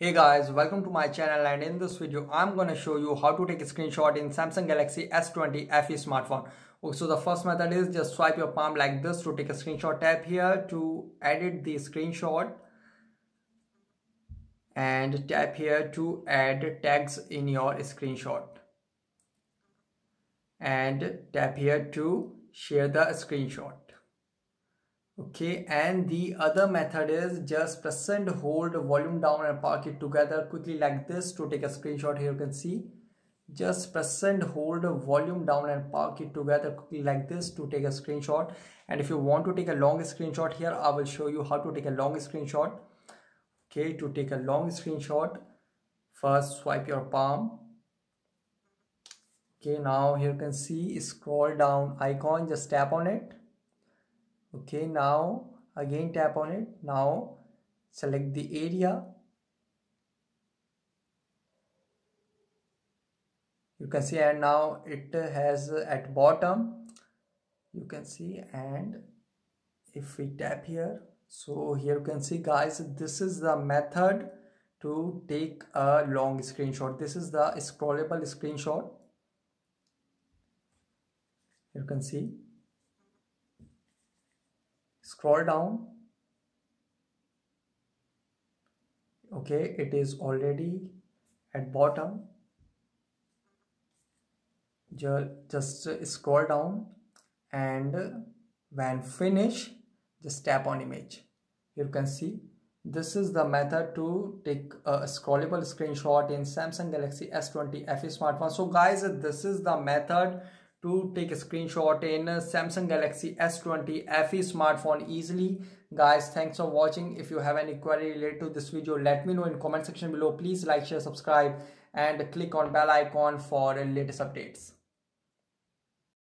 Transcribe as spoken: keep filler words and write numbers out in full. Hey guys, welcome to my channel, and in this video I'm going to show you how to take a screenshot in Samsung Galaxy S twenty F E smartphone. Okay, so the first method is just swipe your palm like this to take a screenshot. Tap here to edit the screenshot and tap here to add tags in your screenshot and tap here to share the screenshot. Okay, and the other method is just press and hold volume down and park it together quickly like this to take a screenshot. Here you can see, just press and hold volume down and park it together quickly like this to take a screenshot. And if you want to take a long screenshot, here I will show you how to take a long screenshot. Okay, to take a long screenshot, first swipe your palm. Okay, now here you can see scroll down icon, just tap on it. Okay, now again tap on it. Now select the area. You can see, and now it has at bottom, you can see. And if we tap here, so here you can see guys, this is the method to take a long screenshot. This is the scrollable screenshot. You can see, scroll down. Okay, it is already at bottom. Just scroll down, and when finish, just tap on image. You can see this is the method to take a scrollable screenshot in Samsung Galaxy S twenty F E smartphone. So guys, this is the method to take a screenshot in Samsung Galaxy S twenty F E smartphone easily. Guys, thanks for watching. If you have any query related to this video, let me know in comment section below. Please like, share, subscribe, and click on bell icon for latest updates.